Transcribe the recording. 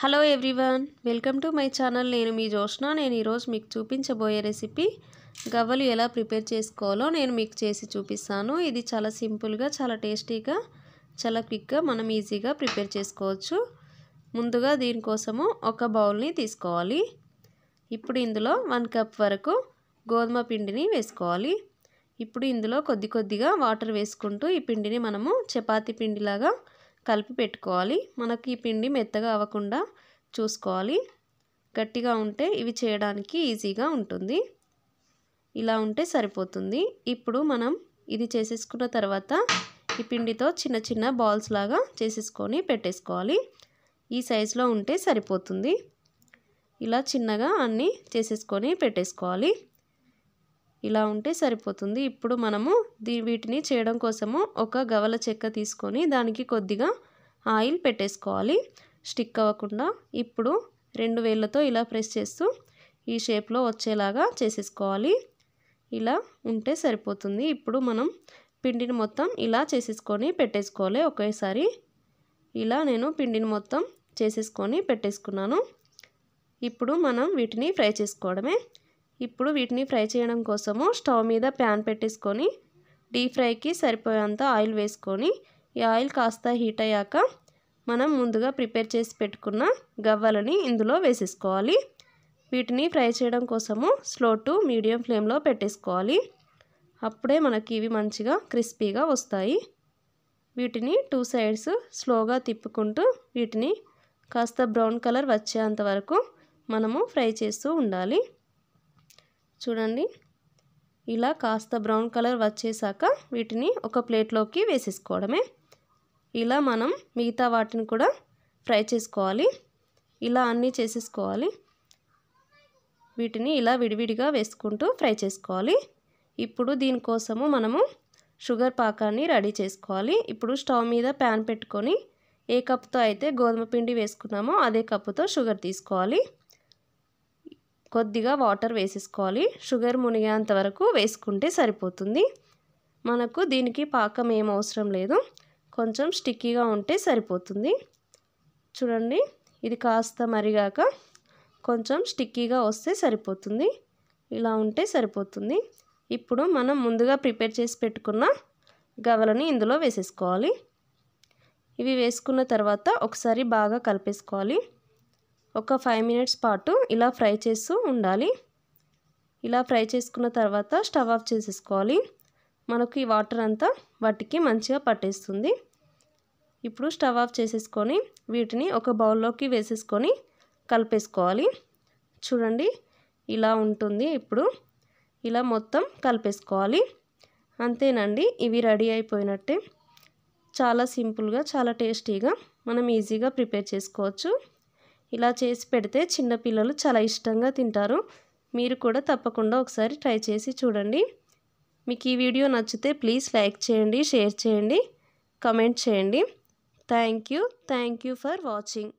Hello everyone, welcome to my channel. నేను మీ జోష్నా. నేను ఈరోజు మీకు చూపించబోయే రెసిపీ గవ్వలు ఎలా ప్రిపేర్ చేసుకోవాలో నేను మీకు చేసి చూపిస్తాను. ఇది చాలా సింపుల్గా, చాలా టేస్టీగా, చాలా క్విక్గా మనం ఈజీగా ప్రిపేర్ చేసుకోవచ్చు. ముందుగా దీనికోసము ఒక బౌల్ని తీసుకోవాలి. ఇప్పుడు ఇందులో 1 కప్ వరకు గోధుమ పిండిని వేసుకోవాలి. ఇప్పుడు ఇందులో కొద్ది కొద్దిగా వాటర్ వేసుకుంటూ ఈ పిండిని మనము చపాతీ పిండిలాగా కలిపి పెట్టుకోవాలి. మనకి ఈ పిండి మెత్తగా అవ్వకుండా చూసుకోవాలి. గట్టిగా ఉంటే ఇవి చేయడానికి ఈజీగా ఉంటుంది. ఇలా ఉంటే సరిపోతుంది. ఇప్పుడు మనం ఇది చేసేసుకున్న తర్వాత ఈ పిండితో చిన్న చిన్న బాల్స్ లాగా చేసేసుకొని పెట్టేసుకోవాలి. ఈ సైజులో ఉంటే సరిపోతుంది. ఇలా చిన్నగా అన్నీ చేసేసుకొని పెట్టేసుకోవాలి. ఇలా ఉంటే సరిపోతుంది. ఇప్పుడు మనము వీటిని చేయడం కోసము ఒక గవ్వల చెక్క తీసుకొని దానికి కొద్దిగా ఆయిల్ పెట్టేసుకోవాలి, స్టిక్ అవ్వకుండా. ఇప్పుడు 2 వేళ్ళతో ఇలా ప్రెస్ చేస్తూ ఈ షేప్లో వచ్చేలాగా చేసేసుకోవాలి. ఇలా ఉంటే సరిపోతుంది. ఇప్పుడు మనం పిండిని మొత్తం ఇలా చేసేసుకొని పెట్టేసుకోవాలి ఒకేసారి. ఇలా నేను పిండిని మొత్తం చేసేసుకొని పెట్టేసుకున్నాను. ఇప్పుడు మనం వీటిని ఫ్రై చేసుకోవడమే. ఇప్పుడు వీటిని ఫ్రై చేయడం కోసము స్టవ్ మీద ప్యాన్ పెట్టేసుకొని డీప్ ఫ్రైకి సరిపోయేంత ఆయిల్ వేసుకొని ఈ ఆయిల్ కాస్త హీట్ అయ్యాక మనం ముందుగా ప్రిపేర్ చేసి పెట్టుకున్న గవ్వలని ఇందులో వేసేసుకోవాలి. వీటిని ఫ్రై చేయడం కోసము స్లో టు మీడియం ఫ్లేమ్లో పెట్టేసుకోవాలి. అప్పుడే మనకి ఇవి మంచిగా క్రిస్పీగా వస్తాయి. వీటిని 2 సైడ్స్ స్లోగా తిప్పుకుంటూ వీటిని కాస్త బ్రౌన్ కలర్ వచ్చేంత వరకు మనము ఫ్రై చేస్తూ ఉండాలి. చూడండి, ఇలా కాస్త బ్రౌన్ కలర్ వచ్చేసాక వీటిని ఒక ప్లేట్లోకి వేసేసుకోవడమే. ఇలా మనం మిగతా వాటిని కూడా ఫ్రై చేసుకోవాలి. ఇలా అన్నీ చేసేసుకోవాలి. వీటిని ఇలా విడివిడిగా వేసుకుంటూ ఫ్రై చేసుకోవాలి. ఇప్పుడు దీనికోసము మనము షుగర్ పాకాన్ని రెడీ చేసుకోవాలి. ఇప్పుడు స్టవ్ మీద ప్యాన్ పెట్టుకొని ఏ కప్పుతో అయితే గోధుమ పిండి వేసుకున్నామో అదే కప్పుతో షుగర్ తీసుకోవాలి. కొద్దిగా వాటర్ వేసేసుకోవాలి. షుగర్ మునిగేంత వరకు వేసుకుంటే సరిపోతుంది. మనకు దీనికి పాకం ఏం అవసరం లేదు, కొంచెం స్టిక్కీగా ఉంటే సరిపోతుంది. చూడండి, ఇది కాస్త మరిగాక కొంచెం స్టిక్కీగా వస్తే సరిపోతుంది. ఇలా ఉంటే సరిపోతుంది. ఇప్పుడు మనం ముందుగా ప్రిపేర్ చేసి పెట్టుకున్న గవ్వలని ఇందులో వేసేసుకోవాలి. ఇవి వేసుకున్న తర్వాత ఒకసారి బాగా కలిపేసుకోవాలి. ఒక 5 మినిట్స్ పాటు ఇలా ఫ్రై చేస్తూ ఉండాలి. ఇలా ఫ్రై చేసుకున్న తర్వాత స్టవ్ ఆఫ్ చేసేసుకోవాలి. మనకు ఈ వాటర్ అంతా వాటికి మంచిగా పట్టేస్తుంది. ఇప్పుడు స్టవ్ ఆఫ్ చేసేసుకొని వీటిని ఒక బౌల్లోకి వేసేసుకొని కలిపేసుకోవాలి. చూడండి, ఇలా ఉంటుంది. ఇప్పుడు ఇలా మొత్తం కలిపేసుకోవాలి. అంతేనండి, ఇవి రెడీ అయిపోయినట్టే. చాలా సింపుల్గా, చాలా టేస్టీగా మనం ఈజీగా ప్రిపేర్ చేసుకోవచ్చు. ఇలా చేసి పెడితే చిన్నపిల్లలు చాలా ఇష్టంగా తింటారు. మీరు కూడా తప్పకుండా ఒకసారి ట్రై చేసి చూడండి. మీకు ఈ వీడియో నచ్చితే ప్లీజ్ లైక్ చేయండి, షేర్ చేయండి, కమెంట్ చేయండి. Thank you for watching.